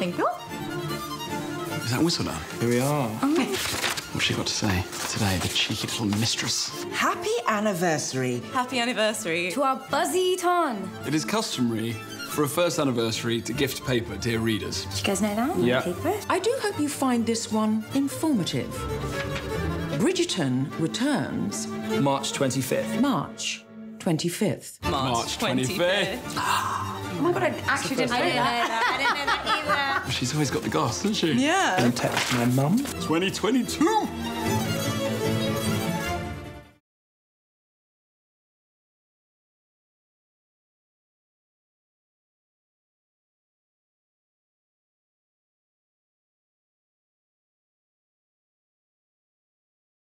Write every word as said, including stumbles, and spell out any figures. think not. Is that Whistler? Here we are. Oh. What's she got to say today, the cheeky little mistress? Happy anniversary. Happy anniversary to our buzzy ton. It is customary for a first anniversary to gift paper, dear readers. Did you guys know that? Yeah. Paper? I do hope you find this one informative. Bridgerton returns... March twenty-fifth. March twenty-fifth. March twenty-fifth. Oh, my God, I actually didn't know that. I didn't know that either. She's always got the goss, hasn't she? Yeah. Don't text my mum. twenty twenty-two!